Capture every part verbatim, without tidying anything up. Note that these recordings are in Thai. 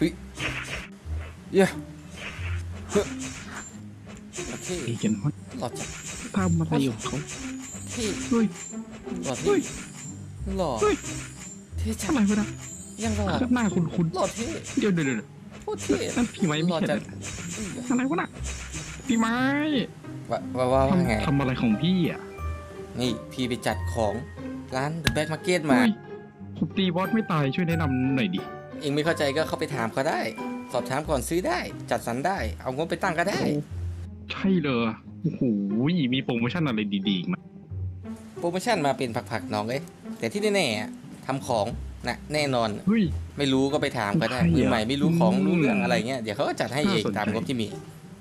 เย้โอเคเห็นว่าหลอดทำมาประโยชน์เขาเฮ้ยหลอดเฮ้ยหลอดเท่จังเลยนะยังหลอดหน้าคุณคุณหลอดเท่เดี๋ยวเดี๋ยวโคตรเท่นั่นพี่ไม้หลอดจังอะไรวะน่ะพี่ไม้ว่าว่าไงทำอะไรของพี่อ่ะนี่พี่ไปจัดของร้านเดอะแบ็คมาร์เก็ตมาผมตีบอสไม่ตายช่วยแนะนำหน่อยดิเองไม่เข้าใจก็เข้าไปถามเขาได้สอบถามก่อนซื้อได้จัดสรรได้เอางบไปตั้งก็ได้ใช่เลยโอ้โหมีโปรโมชั่นอะไรดีๆมาโปรโมชั่นมาเป็นผักๆน้องเลยแต่ที่แน่ๆทำของนะแน่นอนไม่รู้ก็ไปถามก็ได้มือใหม่ไม่รู้ของรู้เรื่องอะไรเงี้ยเดี๋ยวเขาก็จัดให้เองตามงบที่มี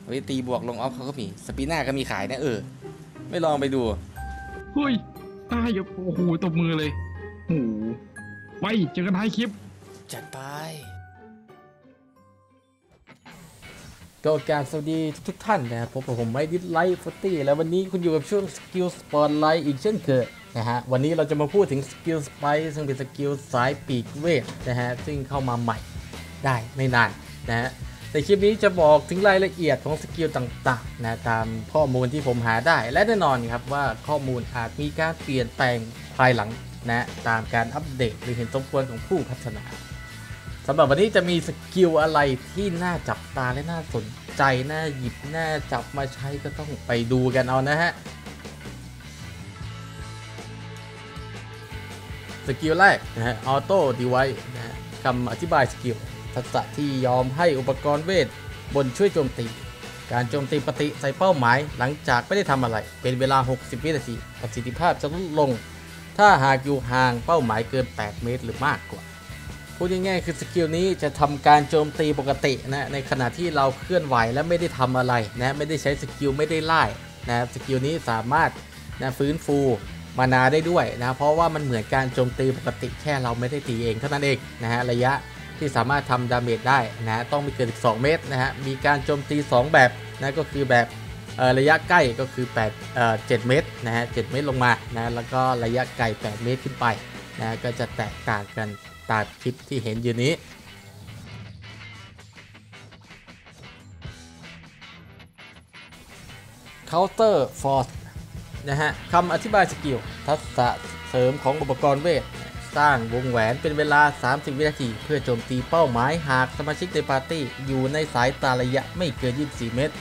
ไว้ตีบวกลงออฟเขาก็มีสปีน่าก็มีขายนะเออไม่ลองไปดูเฮ้ยตายอย่าโอ้โหตบมือเลยโอ้โหไปเจอกันท้ายคลิปจัดไปก็การสวัสดีทุกท่านนะครับผมผมไม่ดิสไลฟ์ฟอตตี้แล้ววันนี้คุณอยู่กับช่วงสกิลสปอตไลท์อีกเช่นเคยนะฮะวันนี้เราจะมาพูดถึงสกิลสไปซ์ซึ่งเป็นสกิลสายปีกเวทนะฮะซึ่งเข้ามาใหม่ได้ไม่นานนะฮะในคลิปนี้จะบอกถึงรายละเอียดของสกิลต่างๆนะตามข้อมูลที่ผมหาได้และแน่นอนครับว่าข้อมูลอาจมีการเปลี่ยนแปลงภายหลังนะตามการอัปเดตหรือเห็นสมควรของผู้พัฒนาสำหรับวันนี้จะมีสกิลอะไรที่น่าจับตาและน่าสนใจน่าหยิบน่าจับมาใช้ก็ต้องไปดูกันเอานะฮะสกิลแรกนะฮะออโต้ดีไวซ์นะฮะคำอธิบายสกิลทักษะที่ยอมให้อุปกรณ์เวทบนช่วยโจมตีการโจมตีปฏิใส่เป้าหมายหลังจากไม่ได้ทำอะไรเป็นเวลาหกสิบวินาทีประสิทธิภาพจะลดลงถ้าหากอยู่ห่างเป้าหมายเกินแปดเมตรหรือมากกว่าพูดง่ายๆคือสกิลนี้จะทำการโจมตีปกตินะในขณะที่เราเคลื่อนไหวและไม่ได้ทำอะไรนะไม่ได้ใช้สกิลไม่ได้ไล่นะสกิลนี้สามารถนะฟื้นฟูมานาได้ด้วยนะเพราะว่ามันเหมือนการโจมตีปกติแค่เราไม่ได้ตีเองเท่านั้นเองนะฮะระยะที่สามารถทำดาเมจได้นะต้องไม่เกินสองเมตรนะฮะมีการโจมตีสองแบบนะก็คือแบบระยะใกล้ก็คือแปดเอ่อเจ็ดเมตรนะฮะเจ็ดเมตรลงมานะแล้วก็ระยะไกลแปดเมตรขึ้นไปนะก็จะแตกต่างกันตามคลิปที่เห็นอยู่นี้Counter Force นะฮะคำอธิบายสกิลทักษะเสริมของอุปกรณ์เวทสร้างวงแหวนเป็นเวลาสามสิบวินาทีเพื่อโจมตีเป้าหมายหากสมาชิกในปาร์ตี้อยู่ในสายตาระยะไม่เกินยี่สิบสี่เมตร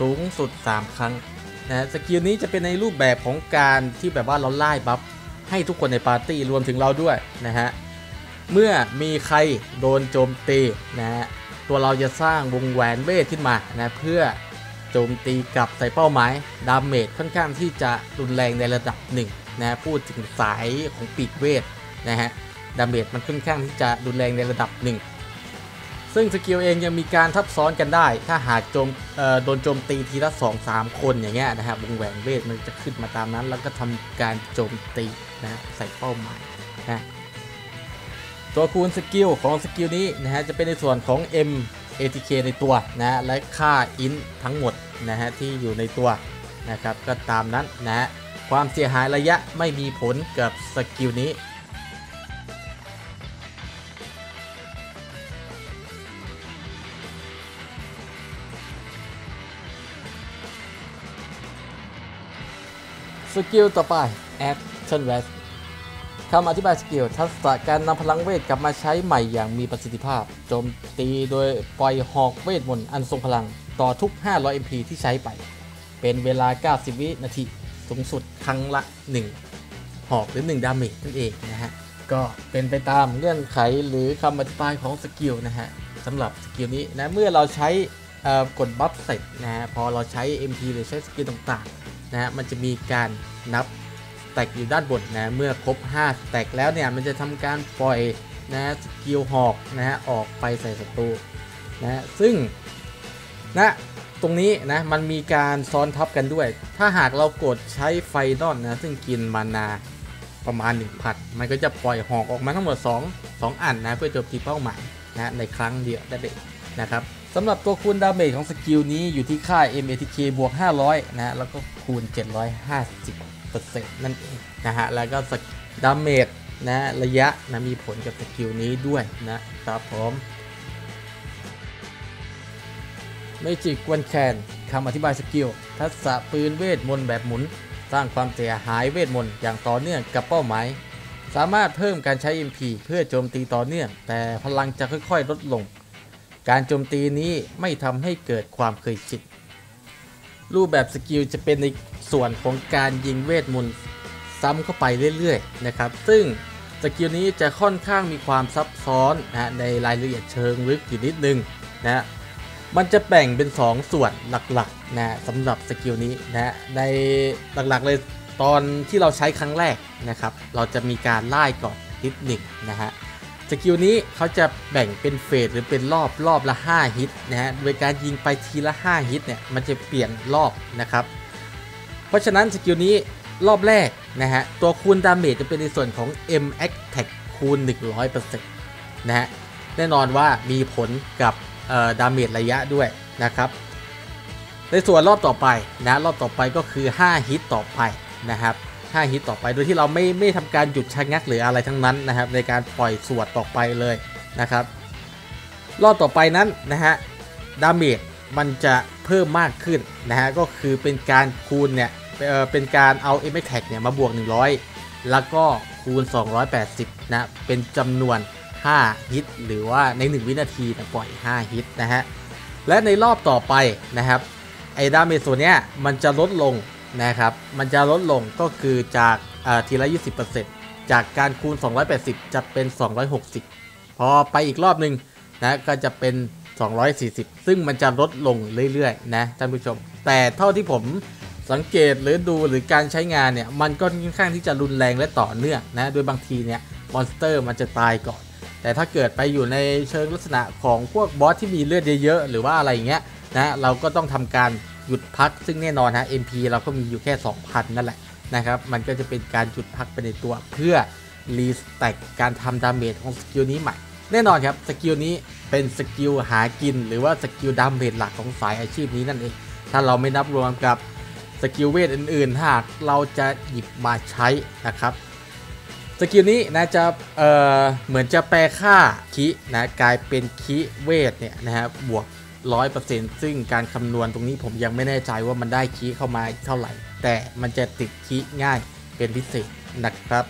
สูงสุดสามครั้งนะสกิลนี้จะเป็นในรูปแบบของการที่แบบว่าเราไล่บัฟให้ทุกคนในปาร์ตี้รวมถึงเราด้วยนะฮะเมื่อมีใครโดนโจมตีนะฮะตัวเราจะสร้างวงแหวนเวทขึ้นมานะเพื่อโจมตีกลับใส่เป้าหมายดาเมจค่อนข้างที่จะรุนแรงในระดับหนึ่งนะพูดถึงสายของปีกเวทนะฮะดาเมจมันค่อนข้างที่จะรุนแรงในระดับหนึ่งซึ่งสกิลเองยังมีการทับซ้อนกันได้ถ้าหากโจมโดนโจมตีทีละ สองถึงสาม คนอย่างเงี้ยนะครับวงแหวนเวทมันจะขึ้นมาตามนั้นแล้วก็ทำการโจมตีนะใส่เป้าหมายนะตัวคูณสกิลของสกิลนี้นะฮะจะเป็นในส่วนของ M เอ ที เค ในตัวนะและค่าอินทั้งหมดนะฮะที่อยู่ในตัวนะครับก็ตามนั้นนะความเสียหายระยะไม่มีผลกับสกิลนี้สกิลต่อไป Action Rest คำอธิบายสกิลทักษะการนำพลังเวทกลับมาใช้ใหม่อย่างมีประสิทธิภาพโจมตีโดยปล่อยหอกเวทมนต์อันทรงพลังต่อทุกห้าร้อย เอ็ม พี ที่ใช้ไปเป็นเวลาเก้าสิบวินาทีสูงสุดครั้งละหนึ่งหอกหรือหนึ่งดาเมจนั่นเองนะฮะก็เป็นไปตามเงื่อนไขหรือคำอธิบายของสกิลนะฮะสำหรับสกิลนี้นะเมื่อเราใช้กดบัฟเสร็จนะฮะพอเราใช้ เอ็ม พี หรือใช้สกิลต่างๆนะฮะมันจะมีการนับแตกอยู่ด้านบนนะเมื่อครบห้าแตกแล้วเนี่ยมันจะทำการปล่อยนะสกิลหอกนะฮะออกไปใส่ศัตรูนะซึ่งนะตรงนี้นะมันมีการซ้อนทับกันด้วยถ้าหากเรากดใช้ไฟนอลนะซึ่งกินมานาประมาณหนึ่งพันมันก็จะปล่อยหอกออกมาทั้งหมดสอง สองอันนะเพื่อโจมตีเป้าหมายนะในครั้งเดียวได้เลยนะครับสำหรับตัวคูณดาเมจของสกิลนี้อยู่ที่ค่า เอ็ม เอ ที เค บวกห้าร้อยนะแล้วก็คูณ เจ็ดร้อยห้าสิบเปอร์เซ็นต์ นั่นเองนะฮะแล้วก็ดาเมจนะระยะนะมีผลกับสกิลนี้ด้วยนะครับผม เมจิกวันแคนคำอธิบายสกิลทักษะปืนเวทมนต์แบบหมุนสร้างความเสียหายเวทมนต์อย่างต่อเนื่องกับเป้าหมายสามารถเพิ่มการใช้ เอ็ม พี เพื่อโจมตีต่อเนื่องแต่พลังจะค่อยๆลดลงการโจมตีนี้ไม่ทำให้เกิดความเคยชินรูปแบบสกิลจะเป็นในส่วนของการยิงเวทมนต์ซ้ำเข้าไปเรื่อยๆนะครับซึ่งสกิลนี้จะค่อนข้างมีความซับซ้อนนะในรายละเอียดเชิงลึกอยู่นิดนึงนะมันจะแบ่งเป็นสองส่วนหลักๆนะสำหรับสกิลนี้นะในหลักๆเลยตอนที่เราใช้ครั้งแรกนะครับเราจะมีการไล่ก่อนฮิตหนึ่งนะฮะสกิลนี้เขาจะแบ่งเป็นเฟสหรือเป็นรอบรอบละห้าฮิตนะฮะโดยการยิงไปทีละห้าฮิตเนี่ยมันจะเปลี่ยนรอบนะครับเพราะฉะนั้นสกิลนี้รอบแรกนะฮะตัวคูณดาเมจจะเป็นในส่วนของ M Attack คูณ หนึ่งร้อยเปอร์เซ็นต์ นะฮะแน่นอนว่ามีผลกับดาเมจระยะด้วยนะครับในส่วนรอบต่อไปนะรอบต่อไปก็คือห้าฮิตต่อไปนะครับห้าฮิตต่อไปโดยที่เราไม่ไม่ทำการหยุดชะงักหรืออะไรทั้งนั้นนะครับในการปล่อยสวดต่อไปเลยนะครับรอบต่อไปนั้นนะฮะดาเมจมันจะเพิ่มมากขึ้นนะฮะก็คือเป็นการคูณเนี่ยเป็นการเอา เอ็ม Attack เนี่ยมาบวกหนึ่งร้อยแล้วก็คูณสองร้อยแปดสิบนะเป็นจำนวนห้าฮิตหรือว่าในหนึ่งวินาทีปล่อยห้าฮิตนะฮะและในรอบต่อไปนะครับไอ้ดาเมจส่วนเนี้ยมันจะลดลงนะครับมันจะลดลงก็คือจากทีละ ยี่สิบเปอร์เซ็นต์ จากการคูณสองร้อยแปดสิบจะเป็นสองร้อยหกสิบพอไปอีกรอบหนึ่งนะก็จะเป็นสองร้อยสี่สิบซึ่งมันจะลดลงเรื่อยๆนะท่านผู้ชมแต่เท่าที่ผมสังเกตหรือดูหรือการใช้งานเนี่ยมันก็ค่อนข้างที่จะรุนแรงและต่อเนื่องนะโดยบางทีเนี่ยมอนสเตอร์มันจะตายก่อนแต่ถ้าเกิดไปอยู่ในเชิงลักษณะของพวกบอสที่มีเลือดเยอะๆหรือว่าอะไรอย่างเงี้ยนะเราก็ต้องทำการหยุดพักซึ่งแน่นอนฮะ เอ็ม พี เราก็มีอยู่แค่ สองพัน นั่นแหละนะครับมันก็จะเป็นการหยุดพักไปในตัวเพื่อรีสแต็กการทำดาเมจของสกิลนี้ใหม่แน่นอนครับสกิลนี้เป็นสกิลหากินหรือว่าสกิลดาเมจหลักของสายอาชีพนี้นั่นเองถ้าเราไม่นับรวมกับสกิลเวทอื่นๆหากเราจะหยิบมาใช้นะครับสกิลนี้นะจะ เอ่อ เหมือนจะแปลค่าคินะกลายเป็นคิเวทเนี่ยนะครับบวก หนึ่งร้อยเปอร์เซ็นต์ ซึ่งการคำนวณตรงนี้ผมยังไม่แน่ใจว่ามันได้คิเข้ามาเท่าไหร่แต่มันจะติดคิง่ายเป็นพิเศษนะครับ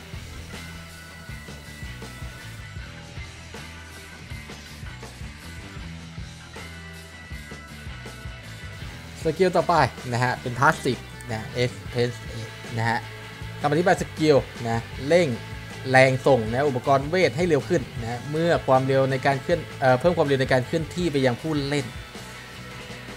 สกิลต่อไปนะฮะเป็นพาสซีฟนะเอฟเพสนะฮะคำอธิบายสกิลนะเร่งแรงส่งนะอุปกรณ์เวทให้เร็วขึ้นนะเมื่อความเร็วในการเคลื่อนเอ่อเพิ่มความเร็วในการเคลื่อนที่ไปยังผู้เล่น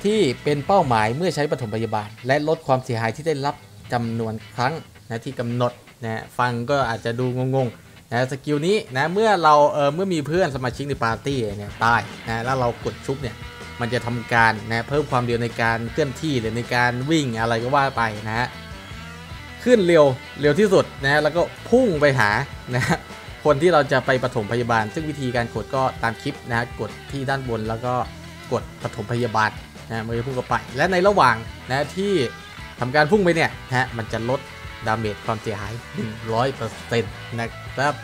ที่เป็นเป้าหมายเมื่อใช้ปฐมพยาบาลและลดความเสียหายที่ได้รับจำนวนครั้งนะที่กำหนดนะฟังก็อาจจะดูงงๆนะสกิลนี้นะเมื่อเราเอ่อเมื่อมีเพื่อนสมาชิกในปาร์ตี้เนี่ยตายนะแล้วเรากดชุบเนี่ยมันจะทำการนะเพิ่มความเร็วในการเคลื่อนที่หรือในการวิ่งอะไรก็ว่าไปนะฮะขึ้นเร็วเร็วที่สุดนะแล้วก็พุ่งไปหานะคนที่เราจะไปปฐมพยาบาลซึ่งวิธีการกดก็ตามคลิปนะกดที่ด้านบนแล้วก็กดปฐมพยาบาลนะมือพุ่งเข้าไปและในระหว่างนะที่ทำการพุ่งไปเนี่ยนะมันจะลดดาเมจความเสียหาย หนึ่งร้อยเปอร์เซ็นต์ นะครับ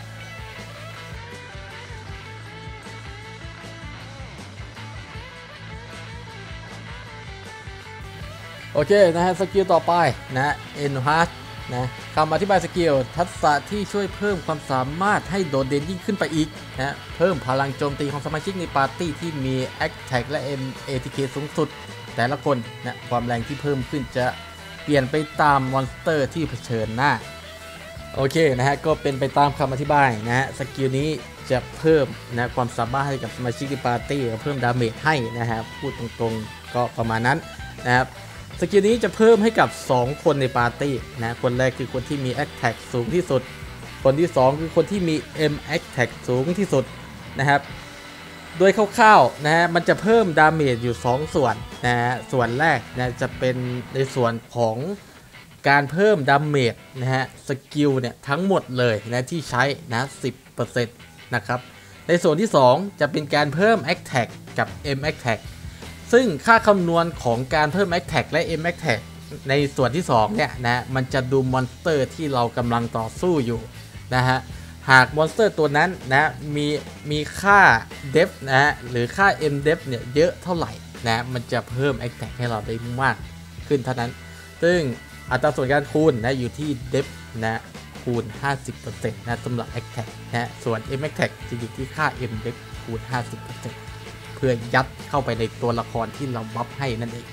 โอเคนะฮะสกิลต่อไปนะเอ็นฮาร์ดนะคำอธิบายสกิลทักษะที่ช่วยเพิ่มความสามารถให้โดดเด่นยิ่งขึ้นไปอีกนะเพิ่มพลังโจมตีของสมาชิกในปาร์ตี้ที่มีแอคแท็กและ เอ็ม เอ ที เค สูงสุดแต่ละคนนะความแรงที่เพิ่มขึ้นจะเปลี่ยนไปตามมอนสเตอร์ที่เผชิญหน้าโอเคนะฮะก็เป็นไปตามคำอธิบายนะฮะสกิลนี้จะเพิ่มนะความสามารถให้กับสมาชิกในปาร์ตี้เพิ่มดาเมจให้นะครับพูดตรงๆก็ประมาณนั้นนะครับสกิลนี้จะเพิ่มให้กับสองคนในปาร์ตี้นะคนแรกคือคนที่มี Attack สูงที่สุดคนที่สองคือคนที่มี M Attack สูงที่สุดนะครับโดยคร่าวๆนะฮะมันจะเพิ่มดาเมจอยู่สองส่วนนะฮะส่วนแรกนะจะเป็นในส่วนของการเพิ่มดาเมจนะฮะสกิลเนี่ยทั้งหมดเลยนะที่ใช้นะ สิบเปอร์เซ็นต์ นะครับในส่วนที่สองจะเป็นการเพิ่ม Attack กับ M Attackซึ่งค่าคำนวณของการเพิ่ม Attack และ M Attack ในส่วนที่สองเนี่ยนะมันจะดูมอนสเตอร์ที่เรากำลังต่อสู้อยู่นะฮะหากมอนสเตอร์ตัวนั้นนะมีมีค่า Def นะฮะหรือค่า M Def เนี่ยเยอะเท่าไหร่ นะมันจะเพิ่ม Attack ให้เราได้มากขึ้นเท่านั้นซึ่งอัตราส่วนการคูณนะอยู่ที่ Depth นะคูณ ห้าสิบเปอร์เซ็นต์ นะสำหรับ Attack นะส่วน M Attack จะอยู่ที่ค่า M Depth คูณ ห้าสิบเปอร์เซ็นต์ เพื่อยัดเข้าไปในตัวละครที่เราบัฟให้นั่นเอง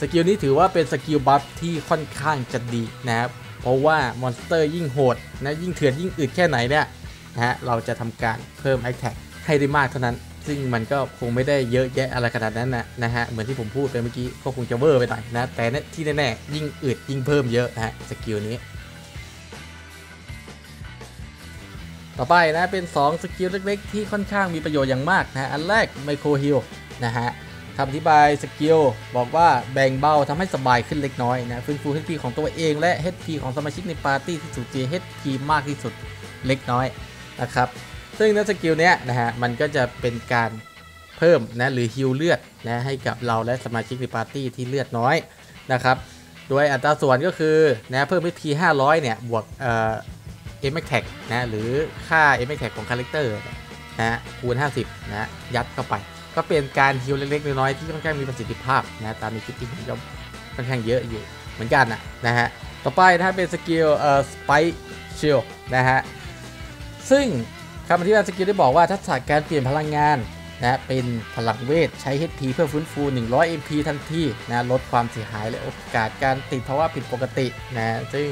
สกิลนี้ถือว่าเป็นสกิลบัฟที่ค่อนข้างจะดีนะครับเพราะว่ามอนสเตอร์ยิ่งโหดนะยิ่งเถื่อนยิ่งอึดแค่ไหนเนี่ยนะฮะเราจะทำการเพิ่ม Attack ให้ได้มากเท่านั้นซึ่งมันก็คงไม่ได้เยอะแยะอะไรขนาดนั้นนะนะฮะเหมือนที่ผมพูดไปเมื่อกี้ก็คงจะเวอร์ไปหน่อยนะแต่ที่แน่ๆยิ่งอึดยิ่งเพิ่มเยอะนะฮะสกิลนี้ต่อไปนะเป็นสองสกิลเล็กๆที่ค่อนข้างมีประโยชน์อย่างมากนะอันแรกไมโครฮิลนะฮะคำอธิบายสกิลบอกว่าแบ่งเบาทำให้สบายขึ้นเล็กน้อยนะฟื้นฟู เอช พี ของตัวเองและ เอช พี ของสมาชิกในปาร์ตี้ที่สูญเสีย เอช พี มากที่สุดเล็กน้อยนะครับซึ่งในสกิลเนี้ยนะฮะมันก็จะเป็นการเพิ่มนะหรือฮิลเลือดนะให้กับเราและสมาชิกในปาร์ตี้ที่เลือดน้อยนะครับโดยอัตราส่วนก็คือนะเพิ่ม เอช พี ห้าร้อยเนี่ยบวกเอ่อ M Attack นะหรือค่า M Attack ของคาแรคเตอร์นะคูณห้าสิบนะยัดเข้าไปก็เป็นการฮิลเล็กๆน้อยๆที่ค่อนข้างมีประสิทธิภาพนะตามในคลิปที่ผมยกค่อนข้างเยอะอยู่เหมือนกันนะนะฮะต่อไปถ้าเป็นสกิลเอ่อ Sprite Skill นะฮะซึ่งคำอธิบายสกิลได้บอกว่าทักษะการเปลี่ยนพลังงานนะเป็นพลังเวทใช้ เอช พี เพื่อฟื้นฟูหนึ่งร้อย เอ็ม พี ทันทีนะลดความเสียหายและโอกาสการติดภาวะผิดปกตินะซึ่ง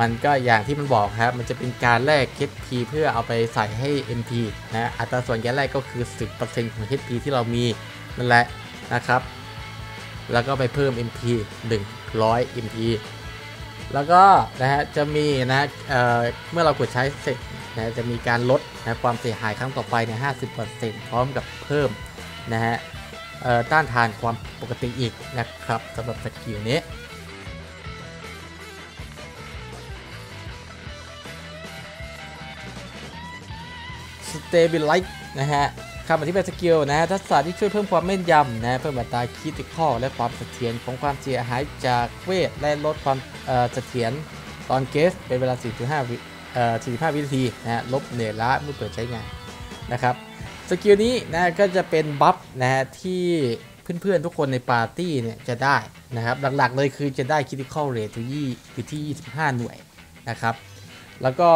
มันก็อย่างที่มันบอกครับมันจะเป็นการแลก เอช พี เพื่อเอาไปใส่ให้ เอ็ม พี นะอัตราส่วนการแลกก็คือ สิบเปอร์เซ็นต์ ของ เอช พี ที่เรามีนั่นแหละนะครับแล้วก็ไปเพิ่ม เอ็ม พี หนึ่งร้อย เอ็ม พี แล้วก็นะฮะจะมีนะเอ่อเมื่อเรากดใช้เสร็จนะจะมีการลดนะความเสียหายครั้งต่อไปเนี่ย ห้าสิบเปอร์เซ็นต์ พร้อมกับเพิ่มนะฮะต้านทานความปกติอีกนะครับสำหรับสกิลนี้สเตเบลไลท์นะฮะคำอธิบายสกิลนะฮะทักษะที่ช่วยเพิ่มความแม่นยำนะเพิ่มอัตราคริติคอลและความเสถียรของความเสียหายจากเวทและลดความเสถียรตอนเกสเป็นเวลา สี่ถึงห้า วิสี่สิบห้า วินาทีนะฮะลบเหนื่อยล้าเมื่อเปิดใช้งานนะครับสกิลนี้นะก็จะเป็นบัฟนะฮะที่เพื่อนๆทุกคนในปาร์ตี้เนี่ยจะได้นะครับหลักๆเลยคือจะได้ Critical Rate อยู่ที่ยี่สิบห้าหน่วยนะครับแล้วก็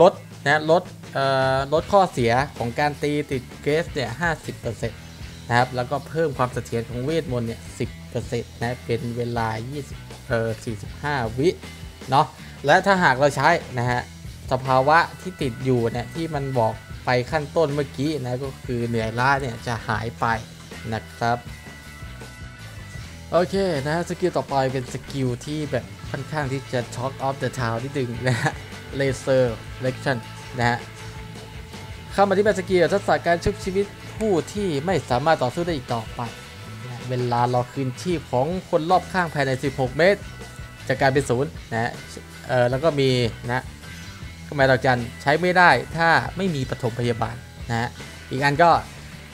ลดนะลดเอ่อลดข้อเสียของการตีติดเกรสเนี่ย ห้าสิบเปอร์เซ็นต์ นะครับแล้วก็เพิ่มความเสถียรของเวทมนต์เนี่ย สิบเปอร์เซ็นต์ นะเป็นเวลายี่สิบ เอ่อ สี่สิบห้า วิเนาะและถ้าหากเราใช้นะฮะสภาวะที่ติดอยู่เนี่ยที่มันบอกไปขั้นต้นเมื่อกี้นะก็คือเหนื่อยล้าเนี่ยจะหายไปนะครับโอเคนะฮะสกิลต่อไปเป็นสกิลที่แบบค่อนข้างที่จะ Talk of the Town นิดนึงนะฮะ Laser Reaction นะฮะคำอธิบายสกิลทักษะการชุบชีวิตผู้ที่ไม่สามารถต่อสู้ได้อีกต่อไปนะเวลาเราคืนชีพของคนรอบข้างภายในสิบหกเมตรจะกลายเป็นศูนย์นะฮะเออแล้วก็มีนะก็หมายดอกจันใช้ไม่ได้ถ้าไม่มีปฐมพยาบาลนะฮะอีกอันก็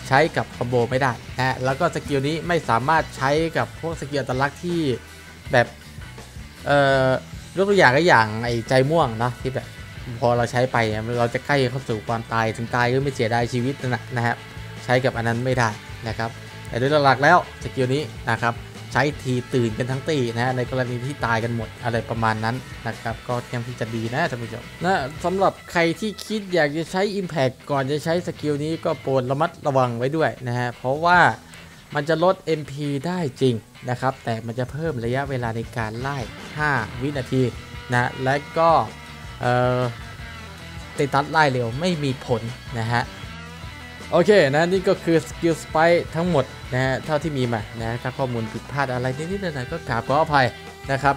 ใช้กับคอมโบไม่ได้นะแล้วก็สกิลนี้ไม่สามารถใช้กับพวกสกิลอัตลักษณ์ที่แบบเอ่อยกตัวอย่างก็อย่างไอ้ใจม่วงนะที่แบบพอเราใช้ไปเราจะใกล้เข้าสู่ความตายถึงตายก็ไม่เสียดายชีวิตนะนะครับใช้กับอันนั้นไม่ได้นะครับแต่โดยหลักๆแล้วสกิลนี้นะครับใช้ทีตื่นกันทั้งตีนะฮะในกรณีที่ตายกันหมดอะไรประมาณนั้นนะครับก็ยังที่จะดีนะท่านผู้ชมนะสำหรับใครที่คิดอยากจะใช้ Impact ก่อนจะใช้สกิลนี้ก็โปรดระมัดระวังไว้ด้วยนะฮะเพราะว่ามันจะลด เอ็ม พี ได้จริงนะครับแต่มันจะเพิ่มระยะเวลาในการไล่ห้าวินาทีนะและก็เอ่อติดตัดไล่เร็วไม่มีผลนะฮะโอเคนะนี่ก็คือสกิลสไปทั้งหมดนะฮะเท่าที่มีมานะถ้าข้อมูลผิดพลาดอะไรนิดๆหน่อยๆก็กราบขออภัยนะครับ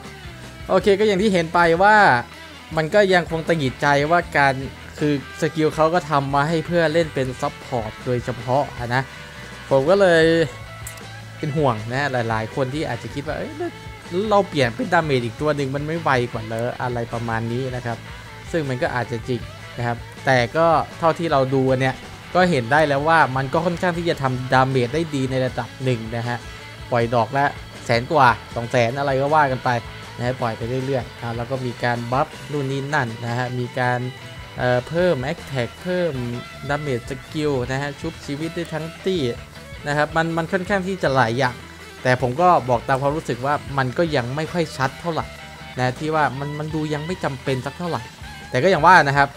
โอเคก็อย่างที่เห็นไปว่ามันก็ยังคงตังหิดใจว่าการคือสกิลเขาก็ทำมาให้เพื่อเล่นเป็นซับพอร์ตโดยเฉพาะนะผมก็เลยเป็นห่วงนะหลายๆคนที่อาจจะคิดว่า เอ้ย เราเปลี่ยนเป็นดาเมจอีกตัวหนึ่งมันไม่ไวกว่าเหรออะไรประมาณนี้นะครับซึ่งมันก็อาจจะจริงนะครับแต่ก็เท่าที่เราดูเนี่ยก็เห็นได้แล้วว่ามันก็ค่อนข้างที่จะทำดาเมจได้ดีในระดับหนึ่งนะฮะปล่อยดอกละแสนกว่าสองแสนอะไรก็ว่ากันไปนะฮะปล่อยไปเรื่อยๆแล้วก็มีการบัฟนู่นนี่นั่นนะฮะมีการเอ่อเพิ่มแอคแท็กเพิ่มดาเมจสกิลนะฮะชุบชีวิตได้ทั้งตี้ นะครับมันมันค่อนข้างที่จะหลายอย่างแต่ผมก็บอกตามความรู้สึกว่ามันก็ยังไม่ค่อยชัดเท่าไหร่นะที่ว่ามันมันดูยังไม่จำเป็นสักเท่าไหร่แต่ก็อย่างว่านะครับ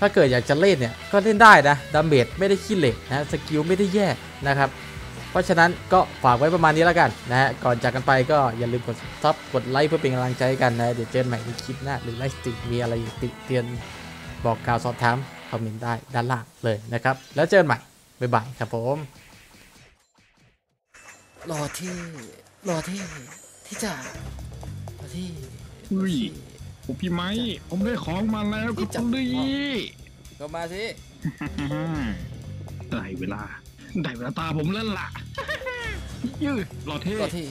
ถ้าเกิดอยากจะเล่นเนี่ยก็เล่นได้นะดาเมจไม่ได้ขี้เหล็กนะสกิลไม่ได้แย่นะครับเพราะฉะนั้นก็ฝากไว้ประมาณนี้แล้วกันนะฮะก่อนจากกันไปก็อย่าลืมกดซับกดไลค์เพื่อเป็นกำลังใจกันนะเดี๋ยวเจอกันใหม่ในคลิปหน้าหรือไลฟ์สตรีมมีอะไรติเตียนบอกกล่าวสอบถามคอมเมนต์ได้ด้านล่างเลยนะครับแล้วเจอกันใหม่บ๊ายบายครับผมรอที่รอที่ที่จะรอที่อุ้ยพี่ไม้ผมได้ของมาแล้วครับคุณดีก็มาสิได้เวลาได้เวลาตาผมแล้วล่ะยืดหล่อเท่หล่อเท่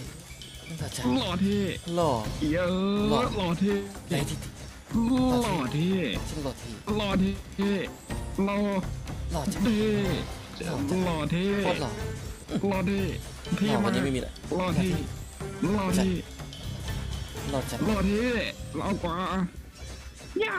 หล่อเท่หล่อเยอะหล่อเท่หล่อเท่หล่อเท่หล่อเท่หล่อเท่หล่อหล่อเท่หล่อเท่หล่อเท่พี่มันยังไม่มีเลยหล่อเท่หล่อเท่หล่อเท่หล่อกว่าย่า